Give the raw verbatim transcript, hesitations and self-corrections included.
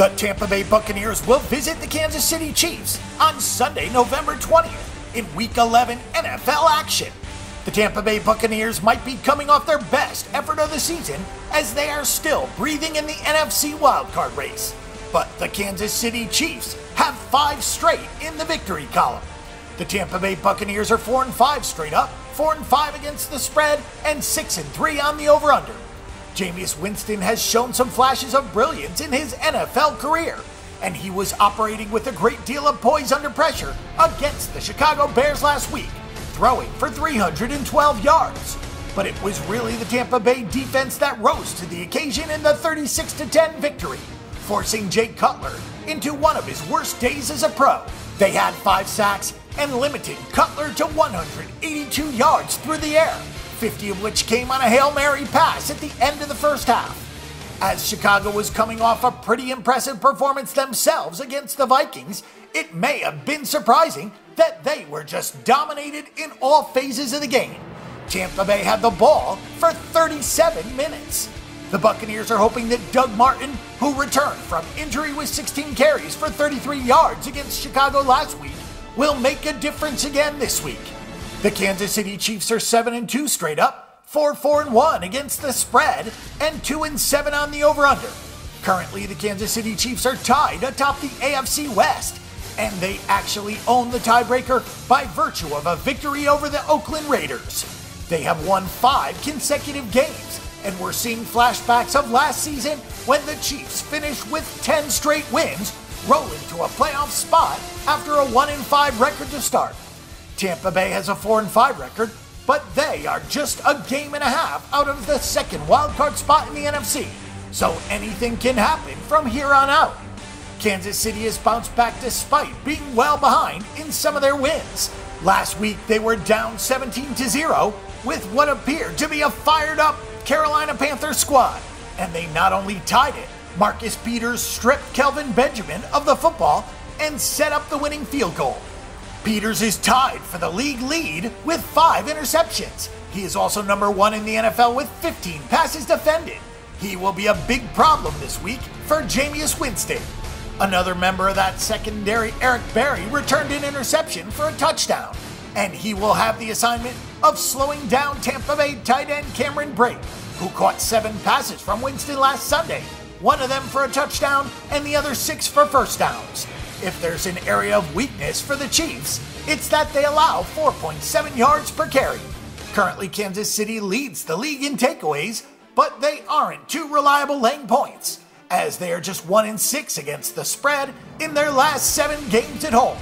The Tampa Bay Buccaneers will visit the Kansas City Chiefs on Sunday, November twentieth, in Week eleven N F L action. The Tampa Bay Buccaneers might be coming off their best effort of the season as they are still breathing in the N F C wildcard race. But the Kansas City Chiefs have five straight in the victory column. The Tampa Bay Buccaneers are four and five straight up, four and five against the spread, and six and three on the over-under. Jameis Winston has shown some flashes of brilliance in his N F L career, and he was operating with a great deal of poise under pressure against the Chicago Bears last week, throwing for three hundred twelve yards. But it was really the Tampa Bay defense that rose to the occasion in the thirty-six to ten victory, forcing Jake Cutler into one of his worst days as a pro. They had five sacks and limited Cutler to one hundred eighty-two yards through the air, fifty of which came on a Hail Mary pass at the end of the first half. As Chicago was coming off a pretty impressive performance themselves against the Vikings, it may have been surprising that they were just dominated in all phases of the game. Tampa Bay had the ball for thirty-seven minutes. The Buccaneers are hoping that Doug Martin, who returned from injury with sixteen carries for thirty-three yards against Chicago last week, will make a difference again this week. The Kansas City Chiefs are seven and two straight up, four and four and one against the spread, and two and seven on the over-under. Currently, the Kansas City Chiefs are tied atop the A F C West, and they actually own the tiebreaker by virtue of a victory over the Oakland Raiders. They have won five consecutive games, and we're seeing flashbacks of last season when the Chiefs finished with ten straight wins, rolling to a playoff spot after a one and five record to start. Tampa Bay has a four and five record, but they are just a game and a half out of the second wildcard spot in the N F C, so anything can happen from here on out. Kansas City has bounced back despite being well behind in some of their wins. Last week, they were down seventeen to zero with what appeared to be a fired-up Carolina Panthers squad, and they not only tied it, Marcus Peters stripped Kelvin Benjamin of the football and set up the winning field goal. Peters is tied for the league lead with five interceptions. He is also number one in the N F L with fifteen passes defended. He will be a big problem this week for Jameis Winston. Another member of that secondary, Eric Berry, returned an interception for a touchdown, and he will have the assignment of slowing down Tampa Bay tight end Cameron Brake, who caught seven passes from Winston last Sunday, one of them for a touchdown and the other six for first downs. If there's an area of weakness for the Chiefs, it's that they allow four point seven yards per carry. Currently, Kansas City leads the league in takeaways, but they aren't too reliable laying points, as they are just one and six against the spread in their last seven games at home.